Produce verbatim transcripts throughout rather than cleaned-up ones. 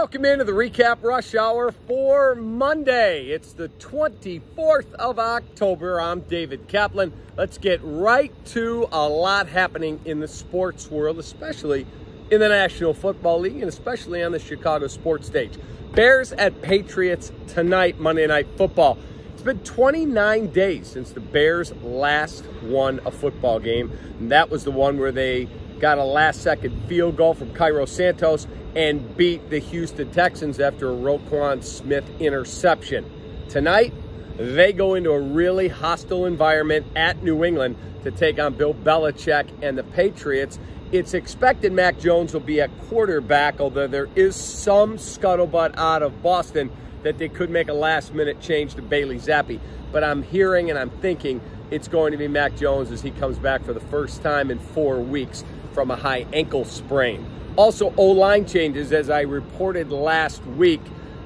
Welcome into the recap rush hour for Monday. It's the twenty-fourth of October. I'm David Kaplan. Let's get right to a lot happening in the sports world, especially in the National Football League and especially on the Chicago sports stage. Bears at Patriots tonight, Monday Night Football. It's been twenty-nine days since the Bears last won a football game, and that was the one where they got a last-second field goal from Cairo Santos and beat the Houston Texans after a Roquan Smith interception. Tonight, they go into a really hostile environment at New England to take on Bill Belichick and the Patriots. It's expected Mac Jones will be at quarterback, although there is some scuttlebutt out of Boston that they could make a last-minute change to Bailey Zappe. But I'm hearing and I'm thinking it's going to be Mac Jones as he comes back for the first time in four weeks from a high ankle sprain. Also, O-line changes, as I reported last week.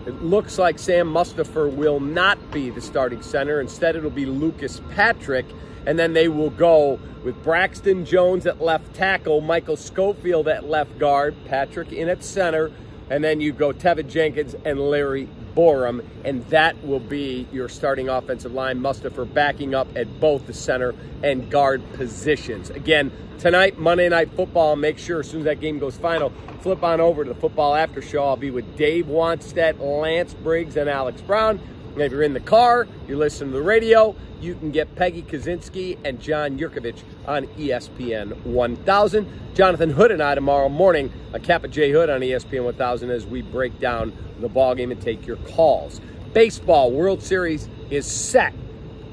It looks like Sam Mustipher will not be the starting center. Instead, it'll be Lucas Patrick, and then they will go with Braxton Jones at left tackle, Michael Schofield at left guard, Patrick in at center, and then you go Tevin Jenkins and Larry Borom, and that will be your starting offensive line. Mustipher backing up at both the center and guard positions. Again, tonight, Monday Night Football. Make sure as soon as that game goes final, flip on over to the Football After Show. I'll be with Dave Wanstead, Lance Briggs, and Alex Brown. And if you're in the car, you're listening to the radio, you can get Peggy Kaczynski and John Yurkovich on E S P N one thousand. Jonathan Hood and I tomorrow morning, a Kappa J Hood on E S P N one thousand as we break down the ballgame and take your calls. Baseball, World Series is set.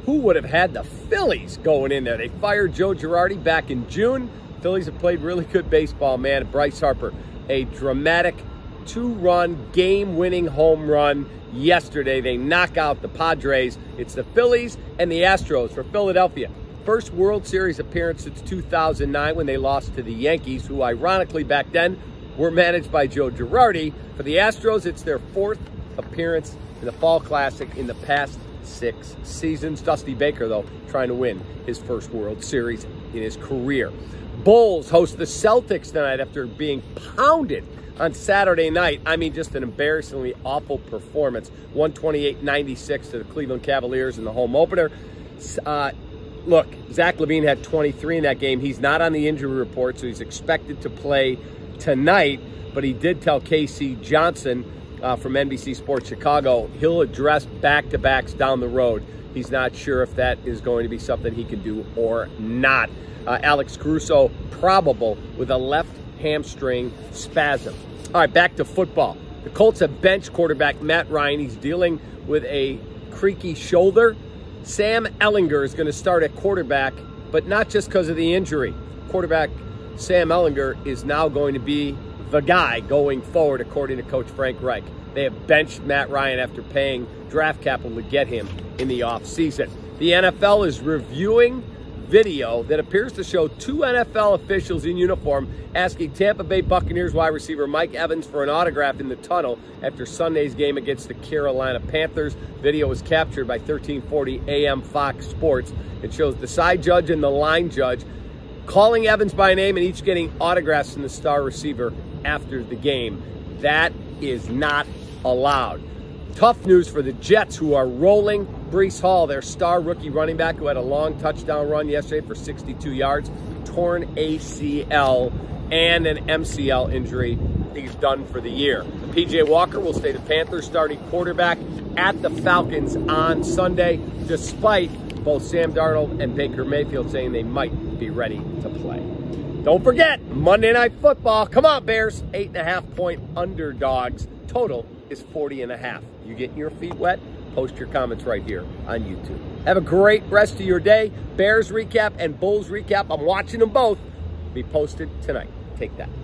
Who would have had the Phillies going in there? They fired Joe Girardi back in June. Phillies have played really good baseball, man. Bryce Harper, a dramatic two-run, game-winning home run yesterday. They knock out the Padres. It's the Phillies and the Astros for Philadelphia. First World Series appearance since two thousand nine when they lost to the Yankees, who ironically back then were managed by Joe Girardi. For the Astros, it's their fourth appearance in the Fall Classic in the past six seasons. Dusty Baker, though, trying to win his first World Series in his career. Bulls host the Celtics tonight after being pounded on Saturday night. I mean, just an embarrassingly awful performance. one twenty-eight ninety-six to the Cleveland Cavaliers in the home opener. Uh, look, Zach LaVine had twenty-three in that game. He's not on the injury report, so he's expected to play tonight. But he did tell K C Johnson uh, from N B C Sports Chicago he'll address back-to-backs down the road. He's not sure if that is going to be something he can do or not. Uh, Alex Caruso probable with a left hamstring spasm. All right, back to football. The Colts have bench quarterback Matt Ryan. He's dealing with a creaky shoulder. Sam Ellinger is going to start at quarterback, but not just because of the injury. Quarterback Sam Ellinger is now going to be the guy going forward, according to Coach Frank Reich. They have benched Matt Ryan after paying draft capital to get him in the offseason. The N F L is reviewing video that appears to show two N F L officials in uniform asking Tampa Bay Buccaneers wide receiver Mike Evans for an autograph in the tunnel after Sunday's game against the Carolina Panthers. Video was captured by thirteen forty A M Fox Sports. It shows the side judge and the line judge calling Evans by name and each getting autographs from the star receiver after the game. That is not allowed. Tough news for the Jets, who are rolling Breece Hall, their star rookie running back who had a long touchdown run yesterday for sixty-two yards, torn A C L and an M C L injury. He's done for the year. P J Walker will stay the Panthers starting quarterback at the Falcons on Sunday, despite both Sam Darnold and Baker Mayfield saying they might be ready to play. Don't forget, Monday Night Football. Come on, Bears. Eight and a half point underdogs. Total is forty and a half. You getting your feet wet? Post your comments right here on YouTube. Have a great rest of your day. Bears recap and Bulls recap. I'm watching them both be posted tonight. Take that.